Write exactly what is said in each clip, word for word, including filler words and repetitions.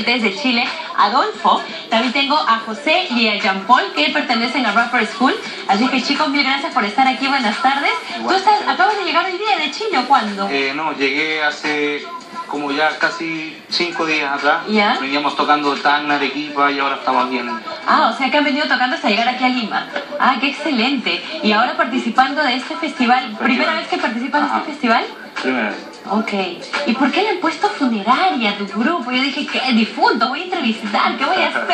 ahorita desde Chile, Adolfo. También tengo a José y a Jean Paul, que pertenecen a Rapper School. Así que, chicos, mil gracias por estar aquí. Buenas tardes. Igual, ¿Tú estás, acabas de llegar hoy día de Chile o cuándo? Eh, no, llegué hace como ya casi cinco días atrás. ¿Ya? Veníamos tocando Tacna, Arequipa, y ahora estamos aquí en... Ah, o sea que han venido tocando hasta llegar aquí a Lima. Ah, qué excelente. Y ahora participando de este festival. Pero ¿primera vez que participas en este festival? Primera vez. Ok. ¿Y por qué le han puesto funeraria a tu grupo? Yo dije, ¿qué? Difunto, voy a entrevistar, ¿qué voy a hacer?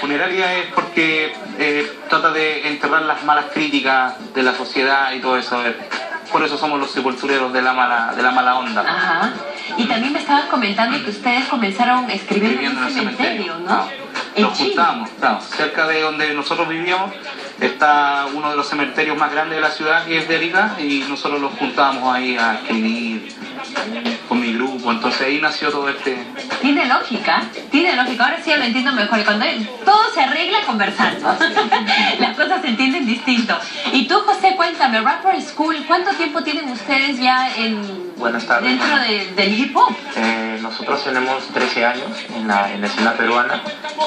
Funeraria es porque eh, trata de enterrar las malas críticas de la sociedad y todo eso. Eh. Por eso somos los sepultureros de la mala, de la mala onda. Ajá. Y también me estabas comentando que ustedes comenzaron escribiendo, escribiendo en un cementerio, cementerio, ¿no? ¿En nos Chile? Juntamos, claro. Cerca de donde nosotros vivíamos está uno de los cementerios más grandes de la ciudad, que es de Arica, y nosotros los juntábamos ahí a escribir con mi grupo. Entonces ahí nació todo este... Tiene lógica, tiene lógica. Ahora sí lo entiendo mejor. Cuando todo se arregla conversando. Las cosas se entienden distinto. Y tú, José, cuéntame, Rapper School, ¿cuánto tiempo tienen ustedes ya en, tardes, dentro de, del hip hop? Eh, nosotros tenemos trece años en la, en la escena peruana.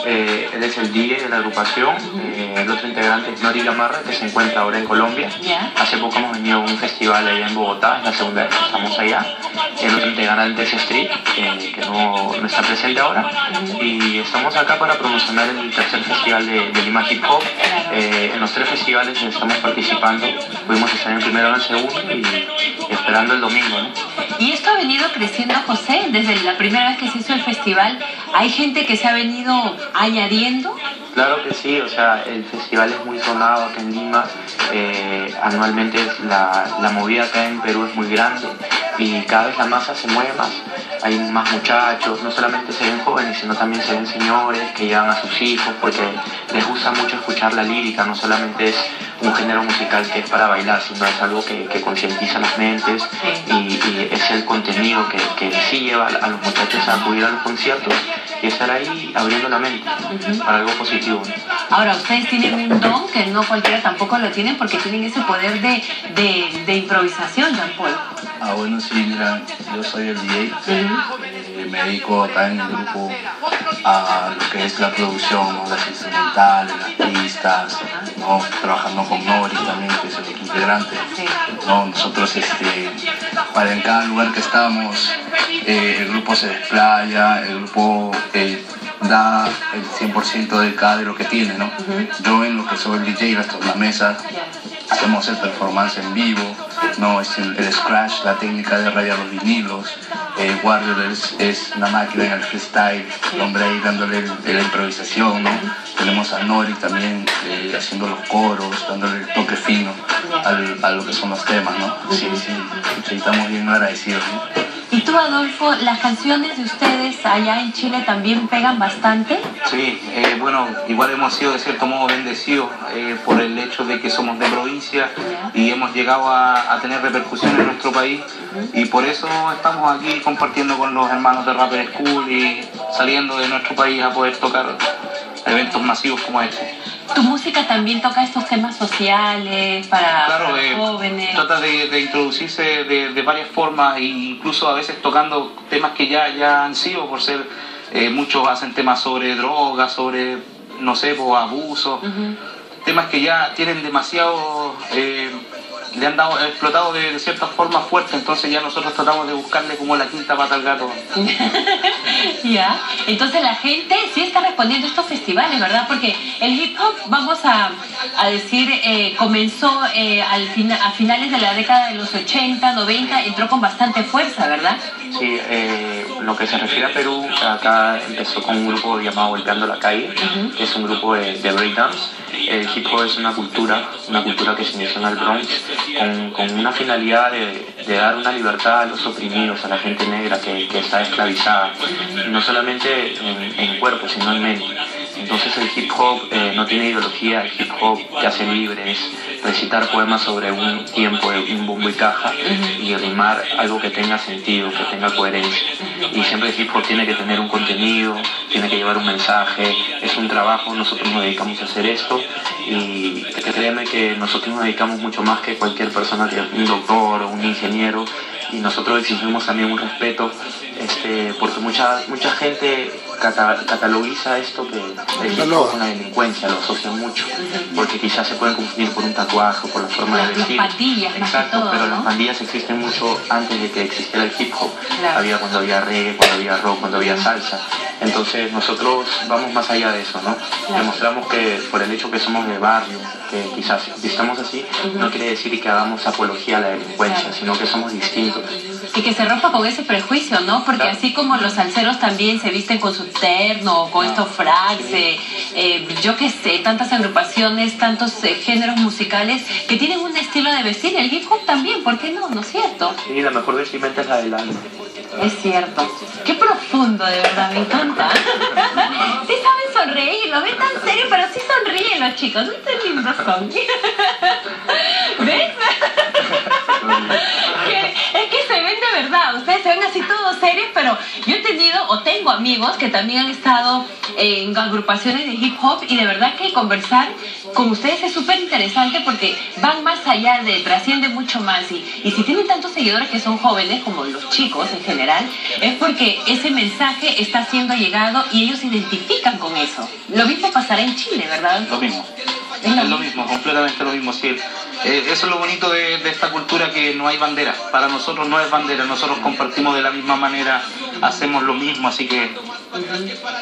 Eh, él es el D J de la agrupación. Eh, el otro integrante es Nori Gamarra, que se encuentra ahora en Colombia. Yeah. Hace poco hemos venido a un festival allá en Bogotá, es la segunda vez que estamos allá. El otro integrante es Street, eh, que no, no está presente ahora. Y estamos acá para promocionar el tercer festival de, de Lima Hip-Hop. Eh, en los tres festivales estamos participando. Pudimos estar en el primero, en el segundo y esperando el domingo, ¿no? Y esto ha venido creciendo, José, desde la primera vez que se hizo el festival. ¿Hay gente que se ha venido añadiendo? Claro que sí, o sea, el festival es muy sonado acá en Lima. Eh, anualmente la, la movida acá en Perú es muy grande y cada vez la masa se mueve más. Hay más muchachos, no solamente se ven jóvenes, sino también se ven señores que llevan a sus hijos, porque les gusta mucho escuchar la lírica. No solamente es un género musical que es para bailar, sino es algo que, que concientiza las mentes, y, y es el contenido que, que sí lleva a los muchachos a acudir a los conciertos y estar ahí abriendo la mente uh-huh. para algo positivo. Ahora, ustedes tienen un don que no cualquiera tampoco lo tienen, porque tienen ese poder de, de, de improvisación, Jean Paul. Ah, bueno, sí, mira, yo soy el D J, uh-huh. eh, me dedico acá en el grupo a lo que es la producción, ¿no? Las instrumentales, las pistas, uh-huh. ¿no? Trabajando con Nori también, que es el otro integrante. Sí. ¿No? Nosotros, este, para en cada lugar que estamos, eh, el grupo se desplaya, el grupo... Eh, da el cien por ciento de cada de lo que tiene, ¿no? Uh-huh. Yo en lo que soy el D J, las tornamesas, hacemos el performance en vivo, ¿no? Es el, el scratch, la técnica de rayar los vinilos. Eh, Warrior es, es una máquina en el freestyle, el hombre ahí dándole la improvisación, ¿no? Tenemos a Nori también eh, haciendo los coros, dándole el toque fino al, a lo que son los temas, ¿no? Uh-huh. Sí, sí, sí, estamos bien agradecidos, ¿no? ¿Y tú, Adolfo, las canciones de ustedes allá en Chile también pegan bastante? Sí, eh, bueno, igual hemos sido de cierto modo bendecidos eh, por el hecho de que somos de provincia y hemos llegado a, a tener repercusión en nuestro país, y por eso estamos aquí compartiendo con los hermanos de Rapper School y saliendo de nuestro país a poder tocar eventos masivos como este. ¿Tu música también toca estos temas sociales para, claro, para eh, jóvenes? Trata de, de introducirse de, de varias formas, e incluso a veces tocando temas que ya, ya han sido, por ser eh, muchos hacen temas sobre drogas, sobre, no sé, pues, abusos, uh-huh. temas que ya tienen demasiado... Eh, le han dado, explotado de, de ciertas formas fuertes, entonces ya nosotros tratamos de buscarle como la quinta pata al gato. Ya, entonces la gente sí está respondiendo a estos festivales, ¿verdad? Porque el hip hop, vamos a, a decir, eh, comenzó eh, al fina, a finales de la década de los ochenta, noventa, entró con bastante fuerza, ¿verdad? Sí, eh, lo que se refiere a Perú, acá empezó con un grupo llamado Volteando la Calle, uh-huh. que es un grupo de, de breakdance. El hip hop es una cultura, una cultura que se inició en el Bronx, Con, con una finalidad de, de dar una libertad a los oprimidos, a la gente negra que, que está esclavizada, no solamente en, en cuerpo, sino en mente. Entonces el hip hop eh, no tiene ideología, el hip hop te hace libre, es recitar poemas sobre un tiempo, un bombo y caja, y rimar algo que tenga sentido, que tenga coherencia. Y siempre el hip hop tiene que tener un contenido, tiene que llevar un mensaje, es un trabajo, nosotros nos dedicamos a hacer esto, y créeme que nosotros nos dedicamos mucho más que cualquier persona, que un doctor o un ingeniero, y nosotros exigimos también un respeto, este, porque mucha mucha gente cata, catalogiza esto que es una delincuencia, lo asocia mucho, porque quizás se pueden confundir por un tatuaje o por la forma de vestir. Las pandillas, exacto, todo, pero ¿no? Las pandillas existen mucho antes de que existiera el hip hop. Claro. Había cuando había reggae, cuando había rock, cuando había salsa. Entonces nosotros vamos más allá de eso, ¿no? Claro. Demostramos que por el hecho que somos de barrio, que quizás estamos así, uh-huh, no quiere decir que hagamos apología a la delincuencia, claro, sino que somos distintos. Y que se rompa con ese prejuicio, ¿no? Porque claro, así como los salseros también se visten con su terno, con ah, estos frags, sí, eh, eh, yo qué sé, tantas agrupaciones, tantos eh, géneros musicales que tienen un estilo de vestir, el hip hop también, ¿por qué no? ¿No es cierto? Sí, la mejor vestimenta es la del alma. Es cierto. Qué profundo, de verdad, me encanta. Sí saben sonreír, lo ven tan serio, pero sí sonríen los chicos. Ustedes tienen razón. ¿Ves? Es que se ven de verdad, ustedes se ven así todos serios, pero yo he tenido o tengo amigos que también han estado en agrupaciones de hip hop y de verdad que conversar con ustedes es súper interesante porque van más allá de, trascienden mucho más y, y si tienen tantos seguidores que son jóvenes como los chicos en general, es porque ese mensaje está siendo llegado y ellos se identifican con eso. Lo mismo pasará en Chile, ¿verdad? Lo mismo. Es lo mismo, completamente lo mismo, sí. Eh, eso es lo bonito de, de esta cultura, que no hay bandera. Para nosotros no es bandera, nosotros compartimos de la misma manera, hacemos lo mismo, así que...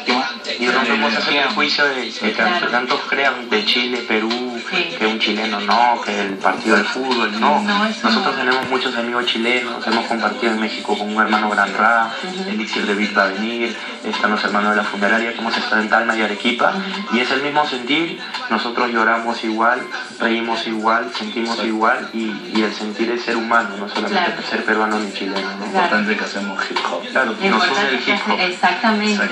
¿Qué más? Y rompemos ese prejuicio de que claro, tantos crean de Chile, Perú, sí, que un chileno no, que el partido del fútbol no. no Nosotros no. tenemos muchos amigos chilenos, hemos compartido en México con un hermano Gran Ra, uh-huh, el Elixir de Big va a venir, están los hermanos de la funeraria que hemos estado en Talma y Arequipa, uh-huh, y es el mismo sentir, nosotros lloramos igual, reímos igual, sentimos sí. igual, y, y el sentir es ser humano, no solamente claro. ser peruano ni chileno. Lo ¿no? claro. importante que hacemos hip hop. Claro, que nos une el hip hop. Exactamente.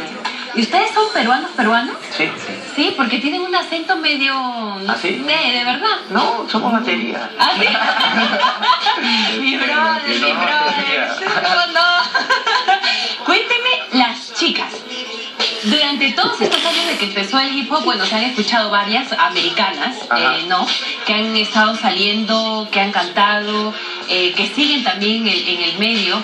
¿Y ustedes son peruanos, peruanos? Sí. Sí, porque tienen un acento medio... No ¿Ah, sí? sé, de verdad. No, somos batería. ¿Ah, sí? Mi brother, mi brother. ¿Cómo no? Cuénteme, las chicas. Durante todos estos años de que empezó el hip hop, bueno, se han escuchado varias americanas, eh, ¿no? Que han estado saliendo, que han cantado, eh, que siguen también en, en el medio.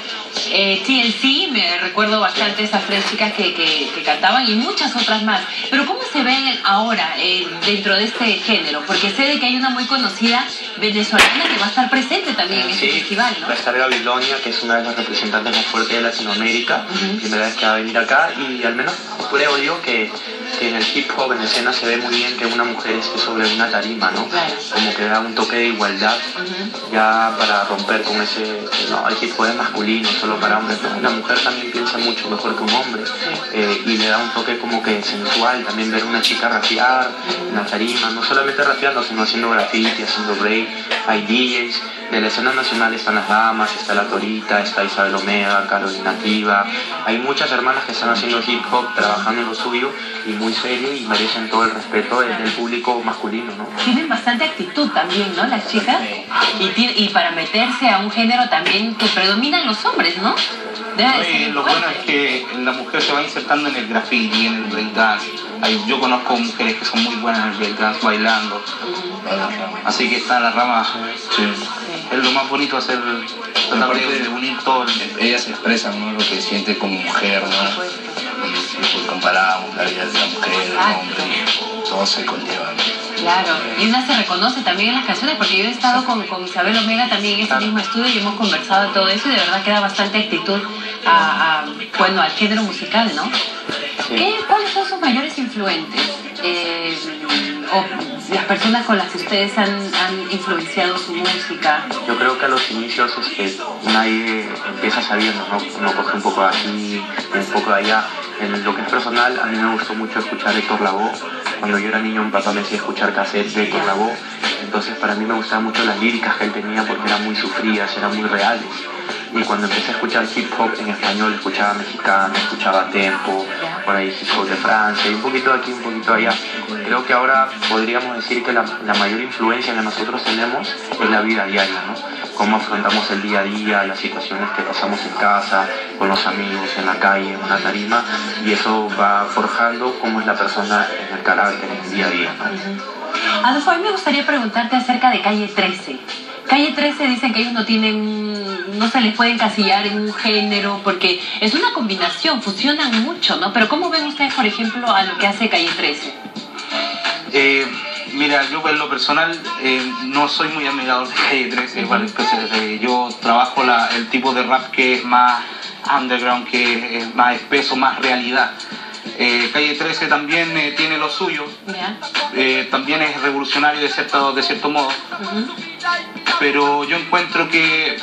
Eh, T L C, me recuerdo bastante esas tres chicas que, que, que cantaban y muchas otras más. Pero ¿cómo se ven ahora eh, dentro de este género? Porque sé de que hay una muy conocida venezolana que va a estar presente también en sí, este festival, ¿no? Va a estar Babilonia, que es una de las representantes más fuertes de Latinoamérica, uh-huh, primera vez que va a venir acá, y al menos creo yo que, que en el hip hop en escena se ve muy bien que una mujer esté sobre una tarima, ¿no? Claro. Como que da un toque de igualdad, uh-huh, ya para romper con ese, no, el hip hop es masculino, solo para hombres, una mujer también piensa mucho mejor que un hombre, eh, y le da un toque como que sensual, también ver una chica rapear, una tarima, no solamente rapeando, sino haciendo graffiti, haciendo break, hay D Js, de la escena nacional están las damas, está la Torita, está Isabel Omega, Carolina Tiva, hay muchas hermanas que están haciendo hip hop, trabajando en lo suyo, y muy serio, y merecen todo el respeto del, del público masculino, ¿no? Tienen bastante actitud también, ¿no? Las chicas, y, y para meterse a un género también que predominan los hombres, ¿no? Oye, lo bueno es que la mujer se va insertando en el graffiti, en el breakdance. Yo conozco mujeres que son muy buenas en el breakdance bailando. Así que está la rama. Sí. Es lo más bonito hacer, tratar de unir todo. Ellas expresan, ¿no?, lo que siente como mujer, ¿no? Y pues comparamos la vida de la mujer, del hombre, todo se conlleva, ¿no? Claro, y una se reconoce también en las canciones, porque yo he estado con, con Isabel Omega también en este claro. mismo estudio y hemos conversado de todo eso y de verdad que da bastante actitud a, a, bueno, al género musical, ¿no? Sí. ¿Qué, ¿Cuáles son sus mayores influentes? Eh, o las personas con las que ustedes han, han influenciado su música. Yo creo que a los inicios es que nadie empieza sabiendo, ¿no? Uno coge un poco de aquí, un poco de allá. En lo que es personal, a mí me gustó mucho escuchar Héctor Lavoe. Cuando yo era niño, mi papá me hacía escuchar cassettes de Héctor Lavoe. Entonces, para mí me gustaban mucho las líricas que él tenía porque eran muy sufridas, eran muy reales. Y cuando empecé a escuchar hip hop en español, escuchaba mexicano, escuchaba tempo, por ahí hip hop de Francia, y un poquito de aquí, un poquito de allá. Creo que ahora podríamos decir que la, la mayor influencia que nosotros tenemos es la vida diaria, ¿no? Cómo afrontamos el día a día, las situaciones que pasamos en casa, con los amigos, en la calle, en una tarima, y eso va forjando cómo es la persona en el carácter, en el día a día, ¿no? Adolfo, a mí me gustaría preguntarte acerca de Calle trece. Calle trece dicen que ellos no tienen, no se les puede encasillar en un género, porque es una combinación, fusionan mucho, ¿no? Pero ¿cómo ven ustedes, por ejemplo, a lo que hace Calle trece? Eh, mira, yo en lo personal eh, no soy muy admirador de Calle trece, igual, uh-huh. Pues, eh, yo trabajo la, el tipo de rap que es más underground, que es más espeso, más realidad. Eh, Calle trece también eh, tiene lo suyo, yeah. eh, también es revolucionario de cierto, de cierto modo, uh-huh. Pero yo encuentro que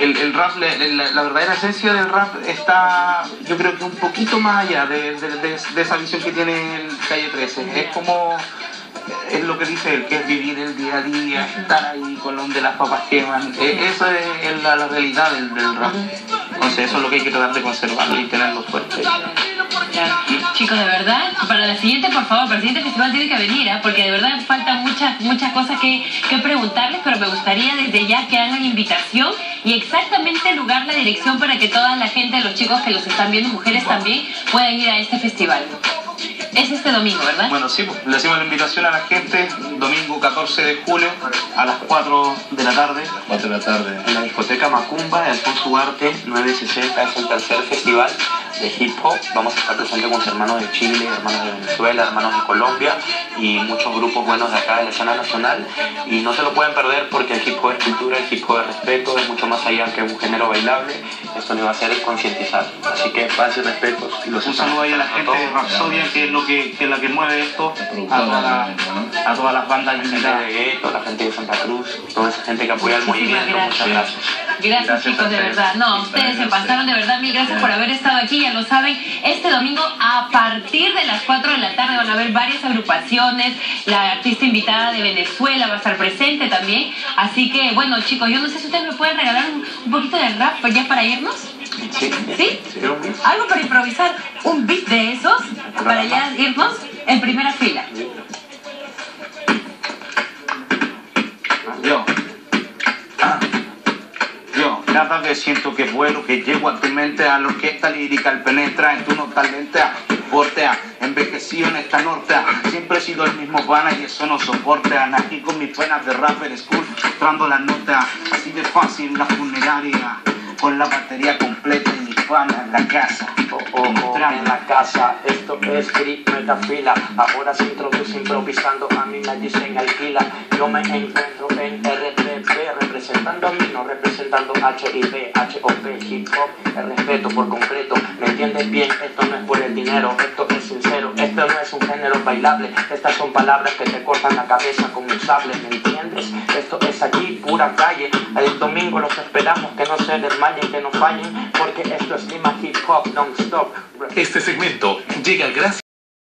el, el rap, la, la, la verdadera esencia del rap está, yo creo que un poquito más allá de, de, de, de esa visión que tiene el Calle trece, yeah. Es como... es lo que dice él, que es vivir el día a día, uh-huh. Estar ahí con donde las papas queman, uh-huh. eh, esa es la, la realidad del, del rap, uh-huh. Entonces eso es lo que hay que tratar de conservarlo y tenerlo fuerte. Claro. Chicos, de verdad, para la siguiente, por favor, para el siguiente festival tiene que venir, ¿eh? Porque de verdad faltan muchas muchas cosas que, que preguntarles, pero me gustaría desde ya que hagan invitación y exactamente el lugar, la dirección, para que toda la gente, los chicos que los están viendo, mujeres también, puedan ir a este festival. Es este domingo, ¿verdad? Bueno, sí, pues, le hacemos la invitación a la gente, domingo catorce de julio, a las cuatro de la tarde. cuatro de la tarde. En la discoteca Macumba, de Alfonso Ugarte, nueve sesenta, es el tercer festival de hip hop. Vamos a estar presentes con hermanos de Chile, hermanos de Venezuela, hermanos de Colombia y muchos grupos buenos de acá de la escena nacional. Y no se lo pueden perder porque el hip hop es cultura, el hip hop es respeto, es mucho más allá que un género bailable. Esto lo va a hacer es concientizar. Así que paz y respeto. Y los un saludo ahí a la gente de Rapsodia, que es lo que, que es la que mueve esto, a, la, a todas las bandas, la gente de Gueto, la gente de Santa Cruz, toda esa gente que apoya el movimiento. Muchas gracias. Gracias, gracias chicos, de verdad. No, ustedes se pasaron, de verdad, mil gracias por haber estado aquí, ya lo saben. Este domingo a partir de las cuatro de la tarde van a haber varias agrupaciones, la artista invitada de Venezuela va a estar presente también. Así que, bueno chicos, yo no sé si ustedes me pueden regalar un, un poquito de rap ya para irnos. Sí. ¿Sí? Algo para improvisar, un beat de esos, para ya irnos en primera fila. Yo. Cada vez siento que vuelo, que llego a tu mente, a la orquesta lírica penetra en tu nostalgia, portea, envejecido en esta norte, siempre he sido el mismo pana y eso no soporta, nací con mis penas de Rapper School, mostrando la nota, así de fácil la funeraria, con la batería completa y mi pana en la casa. Oh, oh, en la casa, esto es Street, metafila. Ahora se introduce improvisando, a mí me dicen alquila. Yo me encuentro en R P P, representando a mí, no representando H I B, H O P, hip hop, el respeto por completo. ¿Me entiendes bien? Esto no es por el dinero, esto es sincero, esto no es un género bailable. Estas son palabras que te cortan la cabeza como un sable, ¿me entiendes? Esto es aquí, pura calle. El domingo los esperamos, que no se desmayen, que no fallen, porque esto es Lima Hip Hop, non-stop. Este segmento llega gracias